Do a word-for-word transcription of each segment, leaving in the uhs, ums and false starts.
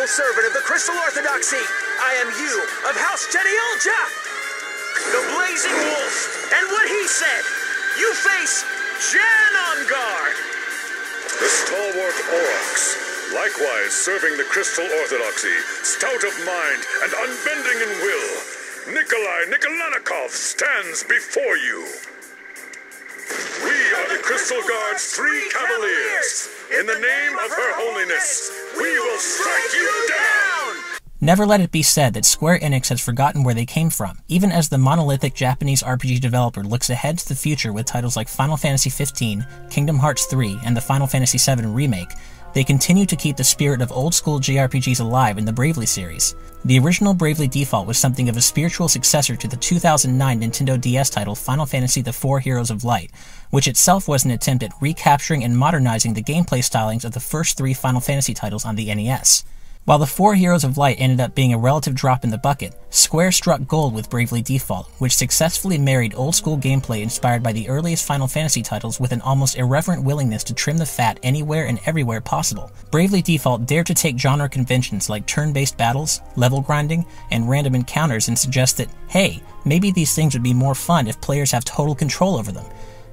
faithful servant of the Crystal Orthodoxy. I am you of House Tediolja, the Blazing Wolf, and what he said. You face Janne Angard. The stalwart Aurochs, likewise serving the Crystal Orthodoxy, stout of mind and unbending in will, Nikolai Nikolanikov stands before you. We are the Crystal Guard's three cavaliers. In the name of Her Holiness, we will strike you down! Never let it be said that Square Enix has forgotten where they came from, even as the monolithic Japanese R P G developer looks ahead to the future with titles like Final Fantasy fifteen, Kingdom Hearts three, and the Final Fantasy seven Remake. They continue to keep the spirit of old-school J R P Gs alive in the Bravely series. The original Bravely Default was something of a spiritual successor to the two thousand nine Nintendo D S title Final Fantasy: The Four Heroes of Light, which itself was an attempt at recapturing and modernizing the gameplay stylings of the first three Final Fantasy titles on the N E S. While The Four Heroes of Light ended up being a relative drop in the bucket, Square struck gold with Bravely Default, which successfully married old-school gameplay inspired by the earliest Final Fantasy titles with an almost irreverent willingness to trim the fat anywhere and everywhere possible. Bravely Default dared to take genre conventions like turn-based battles, level grinding, and random encounters and suggest that, hey, maybe these things would be more fun if players have total control over them.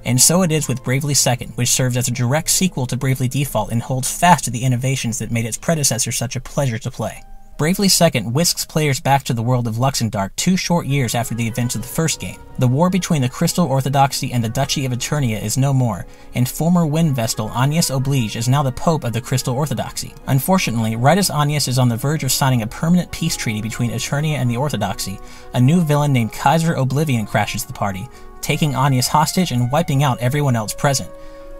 And so it is with Bravely Second, which serves as a direct sequel to Bravely Default and holds fast to the innovations that made its predecessor such a pleasure to play. Bravely Second whisks players back to the world of Luxendarc two short years after the events of the first game. The war between the Crystal Orthodoxy and the Duchy of Eternia is no more, and former Wind Vestal Agnes Oblige is now the Pope of the Crystal Orthodoxy. Unfortunately, right as Agnes is on the verge of signing a permanent peace treaty between Eternia and the Orthodoxy, a new villain named Kaiser Oblivion crashes the party, taking Agnes hostage and wiping out everyone else present.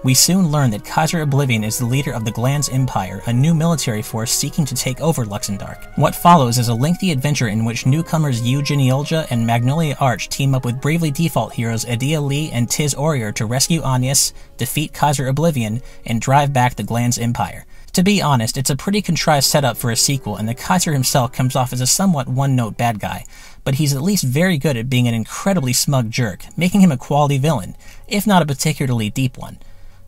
We soon learn that Kaiser Oblivion is the leader of the Glanz Empire, a new military force seeking to take over Luxendarc. What follows is a lengthy adventure in which newcomers Geniolja and Magnolia Arch team up with Bravely Default heroes Edea Lee and Tiz Arrior to rescue Agnes, defeat Kaiser Oblivion, and drive back the Glanz Empire. To be honest, it's a pretty contrived setup for a sequel, and the Kaiser himself comes off as a somewhat one-note bad guy, but he's at least very good at being an incredibly smug jerk, making him a quality villain, if not a particularly deep one.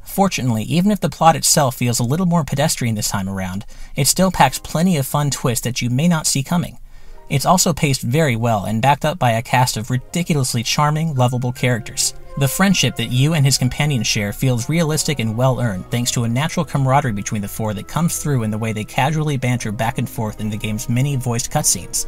Fortunately, even if the plot itself feels a little more pedestrian this time around, it still packs plenty of fun twists that you may not see coming. It's also paced very well and backed up by a cast of ridiculously charming, lovable characters. The friendship that Yu and his companions share feels realistic and well-earned, thanks to a natural camaraderie between the four that comes through in the way they casually banter back and forth in the game's many voiced cutscenes.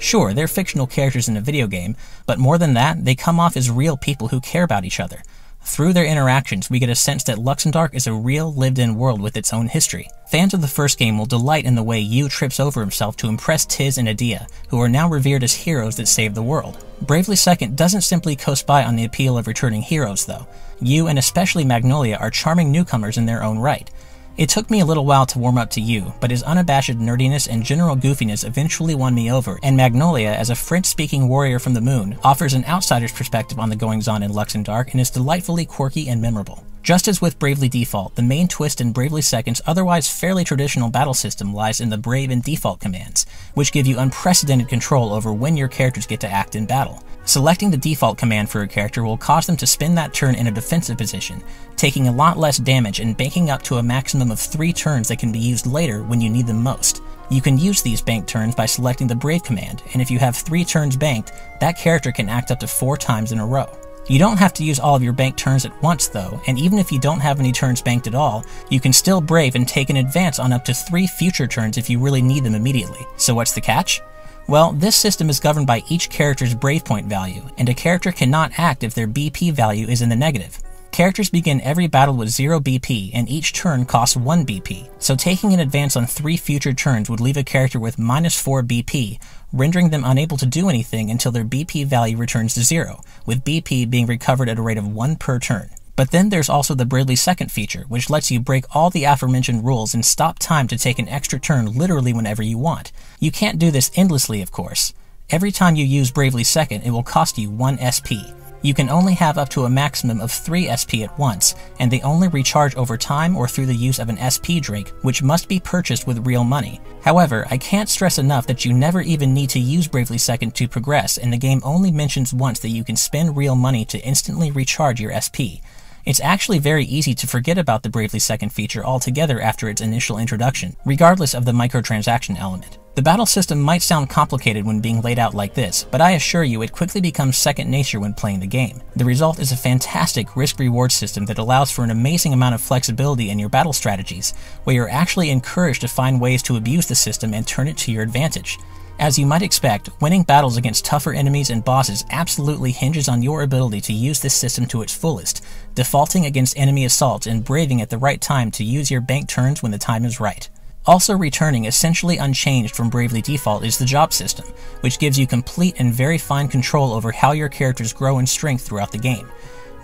Sure, they're fictional characters in a video game, but more than that, they come off as real people who care about each other. Through their interactions, we get a sense that Luxendarc is a real, lived-in world with its own history. Fans of the first game will delight in the way Yu trips over himself to impress Tiz and Edea, who are now revered as heroes that save the world. Bravely Second doesn't simply coast by on the appeal of returning heroes, though. Yu and especially Magnolia are charming newcomers in their own right. It took me a little while to warm up to Yu, but his unabashed nerdiness and general goofiness eventually won me over, and Magnolia, as a French-speaking warrior from the moon, offers an outsider's perspective on the goings-on in Luxendarc and is delightfully quirky and memorable. Just as with Bravely Default, the main twist in Bravely Second's otherwise fairly traditional battle system lies in the Brave and Default commands, which give you unprecedented control over when your characters get to act in battle. Selecting the default command for a character will cause them to spend that turn in a defensive position, taking a lot less damage and banking up to a maximum of three turns that can be used later when you need them most. You can use these banked turns by selecting the Brave command, and if you have three turns banked, that character can act up to four times in a row. You don't have to use all of your banked turns at once, though, and even if you don't have any turns banked at all, you can still Brave and take an advance on up to three future turns if you really need them immediately. So what's the catch? Well, this system is governed by each character's Brave point value, and a character cannot act if their B P value is in the negative. Characters begin every battle with zero B P, and each turn costs one B P, so taking an advance on three future turns would leave a character with minus four B P, rendering them unable to do anything until their B P value returns to zero, with B P being recovered at a rate of one per turn. But then there's also the Bravely Second feature, which lets you break all the aforementioned rules and stop time to take an extra turn literally whenever you want. You can't do this endlessly, of course. Every time you use Bravely Second, it will cost you one S P. You can only have up to a maximum of three S P at once, and they only recharge over time or through the use of an S P drink, which must be purchased with real money. However, I can't stress enough that you never even need to use Bravely Second to progress, and the game only mentions once that you can spend real money to instantly recharge your S P. It's actually very easy to forget about the Bravely Second feature altogether after its initial introduction, regardless of the microtransaction element. The battle system might sound complicated when being laid out like this, but I assure you it quickly becomes second nature when playing the game. The result is a fantastic risk-reward system that allows for an amazing amount of flexibility in your battle strategies, where you're actually encouraged to find ways to abuse the system and turn it to your advantage. As you might expect, winning battles against tougher enemies and bosses absolutely hinges on your ability to use this system to its fullest, defaulting against enemy assaults and braving at the right time to use your bank turns when the time is right. Also returning essentially unchanged from Bravely Default is the job system, which gives you complete and very fine control over how your characters grow in strength throughout the game.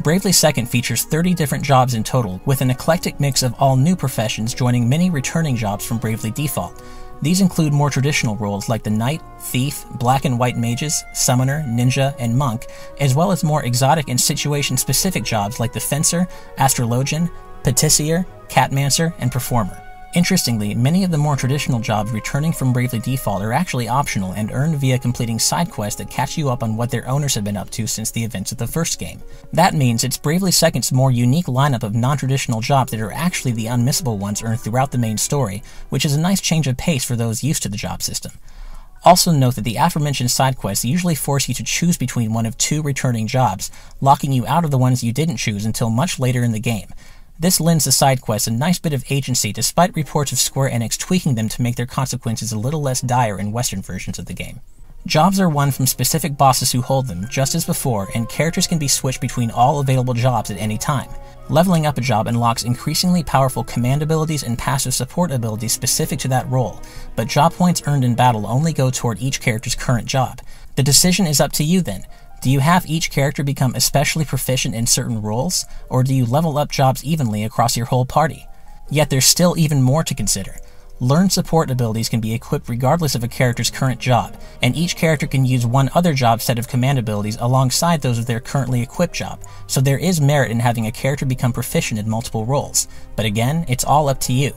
Bravely Second features thirty different jobs in total, with an eclectic mix of all new professions joining many returning jobs from Bravely Default. These include more traditional roles like the knight, thief, black and white mages, summoner, ninja, and monk, as well as more exotic and situation-specific jobs like the fencer, astrologian, patissier, catmancer, and performer. Interestingly, many of the more traditional jobs returning from Bravely Default are actually optional and earned via completing side quests that catch you up on what their owners have been up to since the events of the first game. That means it's Bravely Second's more unique lineup of non-traditional jobs that are actually the unmissable ones earned throughout the main story, which is a nice change of pace for those used to the job system. Also note that the aforementioned side quests usually force you to choose between one of two returning jobs, locking you out of the ones you didn't choose until much later in the game. This lends the side quests a nice bit of agency despite reports of Square Enix tweaking them to make their consequences a little less dire in Western versions of the game. Jobs are won from specific bosses who hold them, just as before, and characters can be switched between all available jobs at any time. Leveling up a job unlocks increasingly powerful command abilities and passive support abilities specific to that role, but job points earned in battle only go toward each character's current job. The decision is up to you then. Do you have each character become especially proficient in certain roles, or do you level up jobs evenly across your whole party? Yet there's still even more to consider. Learned support abilities can be equipped regardless of a character's current job, and each character can use one other job set of command abilities alongside those of their currently equipped job, so there is merit in having a character become proficient in multiple roles. But again, it's all up to you.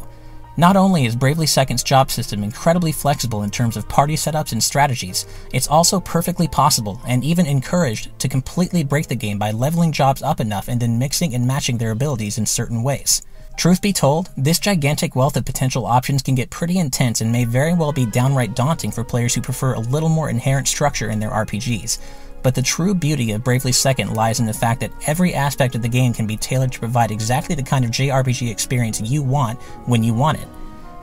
Not only is Bravely Second's job system incredibly flexible in terms of party setups and strategies, it's also perfectly possible, and even encouraged, to completely break the game by leveling jobs up enough and then mixing and matching their abilities in certain ways. Truth be told, this gigantic wealth of potential options can get pretty intense and may very well be downright daunting for players who prefer a little more inherent structure in their R P Gs. But the true beauty of Bravely Second lies in the fact that every aspect of the game can be tailored to provide exactly the kind of J R P G experience you want when you want it.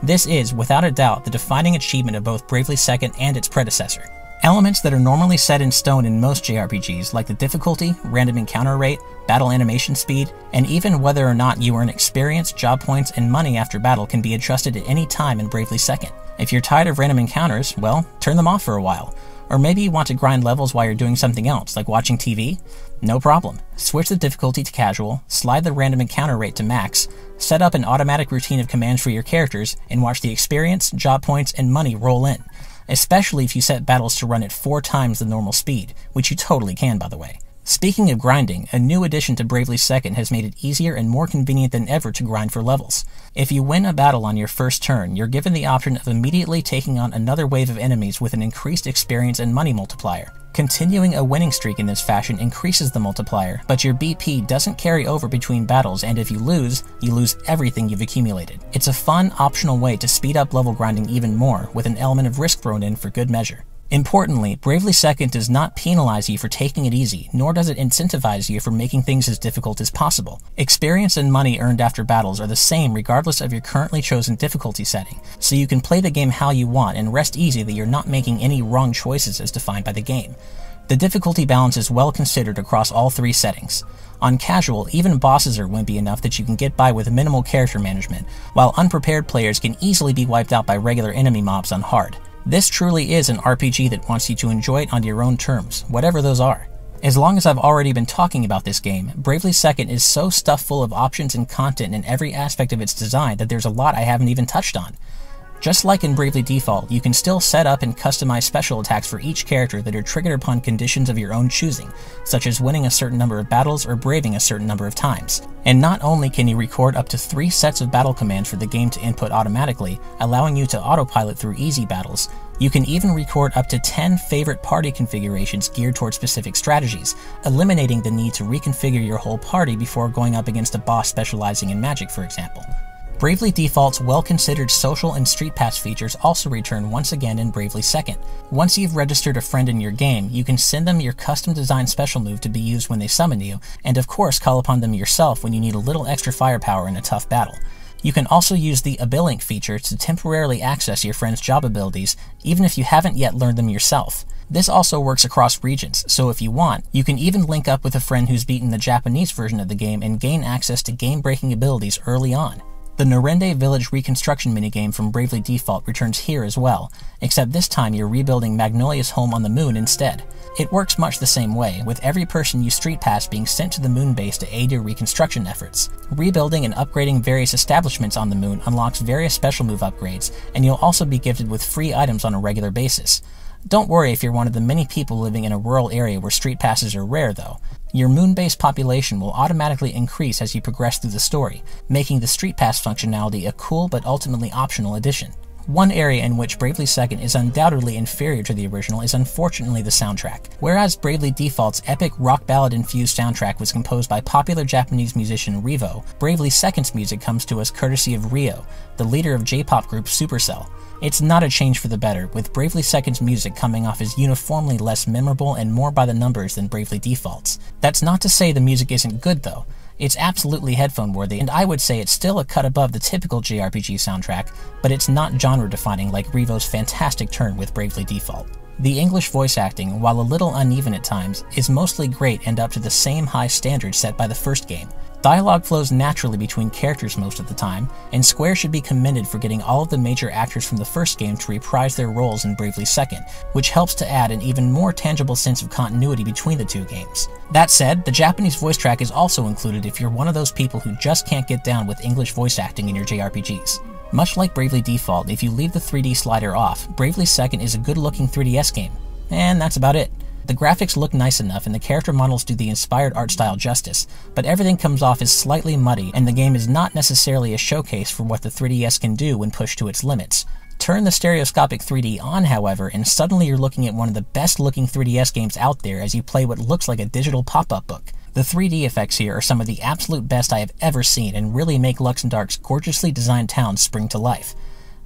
This is, without a doubt, the defining achievement of both Bravely Second and its predecessor. Elements that are normally set in stone in most J R P Gs, like the difficulty, random encounter rate, battle animation speed, and even whether or not you earn experience, job points, and money after battle can be adjusted at any time in Bravely Second. If you're tired of random encounters, well, turn them off for a while. Or maybe you want to grind levels while you're doing something else, like watching T V? No problem. Switch the difficulty to casual, slide the random encounter rate to max, set up an automatic routine of commands for your characters, and watch the experience, job points, and money roll in. Especially if you set battles to run at four times the normal speed, which you totally can, by the way. Speaking of grinding, a new addition to Bravely Second has made it easier and more convenient than ever to grind for levels. If you win a battle on your first turn, you're given the option of immediately taking on another wave of enemies with an increased experience and money multiplier. Continuing a winning streak in this fashion increases the multiplier, but your B P doesn't carry over between battles, and if you lose, you lose everything you've accumulated. It's a fun, optional way to speed up level grinding even more, with an element of risk thrown in for good measure. Importantly, Bravely Second does not penalize you for taking it easy, nor does it incentivize you for making things as difficult as possible. Experience and money earned after battles are the same regardless of your currently chosen difficulty setting, so you can play the game how you want and rest easy that you're not making any wrong choices as defined by the game. The difficulty balance is well considered across all three settings. On casual, even bosses are wimpy enough that you can get by with minimal character management, while unprepared players can easily be wiped out by regular enemy mobs on hard. This truly is an R P G that wants you to enjoy it on your own terms, whatever those are. As long as I've already been talking about this game, Bravely Second is so stuffed full of options and content in every aspect of its design that there's a lot I haven't even touched on. Just like in Bravely Default, you can still set up and customize special attacks for each character that are triggered upon conditions of your own choosing, such as winning a certain number of battles or braving a certain number of times. And not only can you record up to three sets of battle commands for the game to input automatically, allowing you to autopilot through easy battles, You can even record up to ten favorite party configurations geared toward specific strategies, eliminating the need to reconfigure your whole party before going up against a boss specializing in magic, for example. Bravely Default's well-considered social and street pass features also return once again in Bravely Second. Once you've registered a friend in your game, you can send them your custom-designed special move to be used when they summon you, and of course call upon them yourself when you need a little extra firepower in a tough battle. You can also use the Abilink feature to temporarily access your friend's job abilities, even if you haven't yet learned them yourself. This also works across regions, so if you want, you can even link up with a friend who's beaten the Japanese version of the game and gain access to game-breaking abilities early on. The Norende Village reconstruction minigame from Bravely Default returns here as well, except this time you're rebuilding Magnolia's home on the moon instead. It works much the same way, with every person you street pass being sent to the moon base to aid your reconstruction efforts. Rebuilding and upgrading various establishments on the moon unlocks various special move upgrades, and you'll also be gifted with free items on a regular basis. Don't worry if you're one of the many people living in a rural area where street passes are rare, though. Your moon-based population will automatically increase as you progress through the story, making the street pass functionality a cool but ultimately optional addition. One area in which Bravely Second is undoubtedly inferior to the original is unfortunately the soundtrack. Whereas Bravely Default's epic rock ballad-infused soundtrack was composed by popular Japanese musician Revo, Bravely Second's music comes to us courtesy of Ryo, the leader of J-pop group Supercell. It's not a change for the better, with Bravely Second's music coming off as uniformly less memorable and more by the numbers than Bravely Default's. That's not to say the music isn't good, though. It's absolutely headphone-worthy, and I would say it's still a cut above the typical J R P G soundtrack, but it's not genre-defining like Revo's fantastic turn with Bravely Default. The English voice acting, while a little uneven at times, is mostly great and up to the same high standard set by the first game. Dialogue flows naturally between characters most of the time, and Square should be commended for getting all of the major actors from the first game to reprise their roles in Bravely Second, which helps to add an even more tangible sense of continuity between the two games. That said, the Japanese voice track is also included if you're one of those people who just can't get down with English voice acting in your J R P Gs. Much like Bravely Default, if you leave the three D slider off, Bravely Second is a good-looking three D S game. And that's about it. The graphics look nice enough and the character models do the inspired art style justice, but everything comes off as slightly muddy and the game is not necessarily a showcase for what the three D S can do when pushed to its limits. Turn the stereoscopic three D on, however, and suddenly you're looking at one of the best looking three D S games out there as you play what looks like a digital pop-up book. The three D effects here are some of the absolute best I have ever seen and really make Luxendarc's gorgeously designed towns spring to life.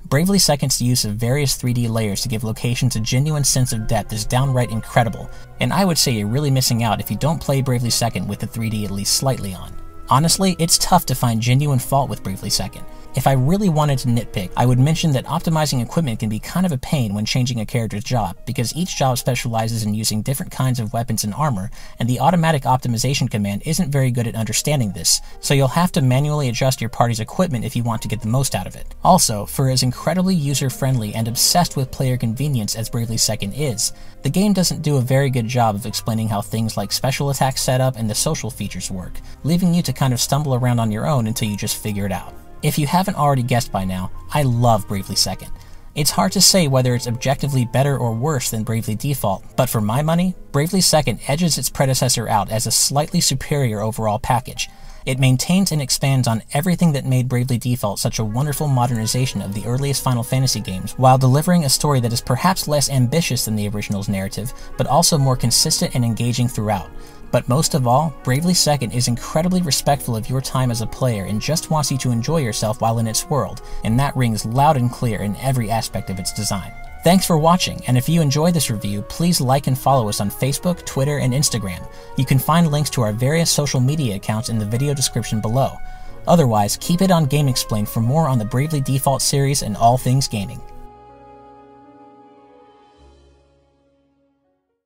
Bravely Second's use of various three D layers to give locations a genuine sense of depth is downright incredible, and I would say you're really missing out if you don't play Bravely Second with the three D at least slightly on. Honestly, it's tough to find genuine fault with Bravely Second. If I really wanted to nitpick, I would mention that optimizing equipment can be kind of a pain when changing a character's job, because each job specializes in using different kinds of weapons and armor, and the automatic optimization command isn't very good at understanding this, so you'll have to manually adjust your party's equipment if you want to get the most out of it. Also, for as incredibly user-friendly and obsessed with player convenience as Bravely Second is, the game doesn't do a very good job of explaining how things like special attack setup and the social features work, leaving you to kind of stumble around on your own until you just figure it out. If you haven't already guessed by now, I love Bravely Second. It's hard to say whether it's objectively better or worse than Bravely Default, but for my money, Bravely Second edges its predecessor out as a slightly superior overall package. It maintains and expands on everything that made Bravely Default such a wonderful modernization of the earliest Final Fantasy games, while delivering a story that is perhaps less ambitious than the original's narrative, but also more consistent and engaging throughout. But most of all, Bravely Second is incredibly respectful of your time as a player and just wants you to enjoy yourself while in its world, and that rings loud and clear in every aspect of its design. Thanks for watching, and if you enjoy this review, please like and follow us on Facebook, Twitter, and Instagram. You can find links to our various social media accounts in the video description below. Otherwise, keep it on GameXplain for more on the Bravely Default series and all things gaming.